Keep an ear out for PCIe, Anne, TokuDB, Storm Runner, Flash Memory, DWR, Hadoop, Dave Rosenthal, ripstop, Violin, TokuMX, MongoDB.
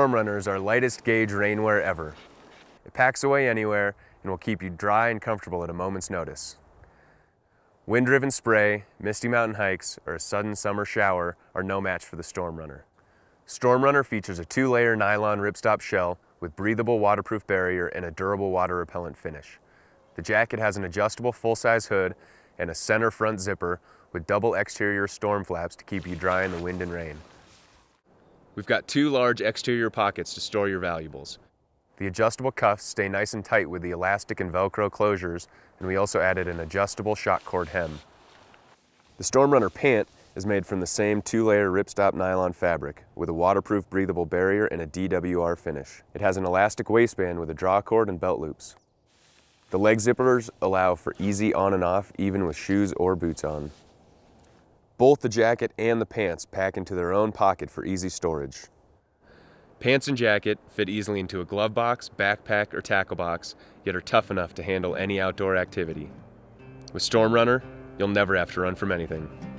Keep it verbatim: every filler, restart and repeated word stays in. Storm Runner is our lightest gauge rainwear ever. It packs away anywhere and will keep you dry and comfortable at a moment's notice. Wind-driven spray, misty mountain hikes, or a sudden summer shower are no match for the Storm Runner. Storm Runner features a two-layer nylon ripstop shell with breathable waterproof barrier and a durable water repellent finish. The jacket has an adjustable full-size hood and a center front zipper with double exterior storm flaps to keep you dry in the wind and rain. We've got two large exterior pockets to store your valuables. The adjustable cuffs stay nice and tight with the elastic and Velcro closures, and we also added an adjustable shock cord hem. The Storm Runner pant is made from the same two-layer ripstop nylon fabric with a waterproof breathable barrier and a D W R finish. It has an elastic waistband with a drawcord and belt loops. The leg zippers allow for easy on and off even with shoes or boots on. Both the jacket and the pants pack into their own pocket for easy storage. Pants and jacket fit easily into a glove box, backpack, or tackle box, yet are tough enough to handle any outdoor activity. With Storm Runner, you'll never have to run from anything.